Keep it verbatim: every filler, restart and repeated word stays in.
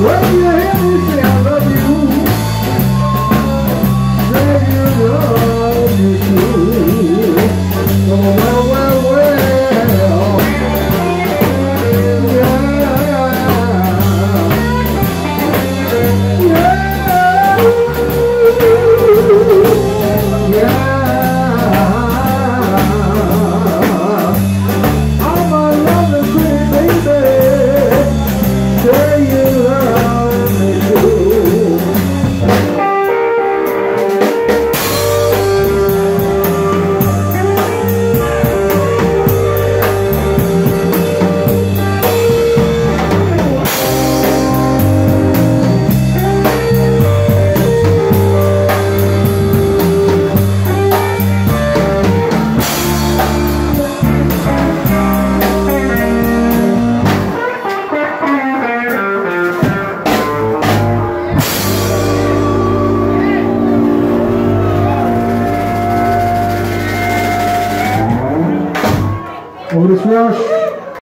Well, yeah.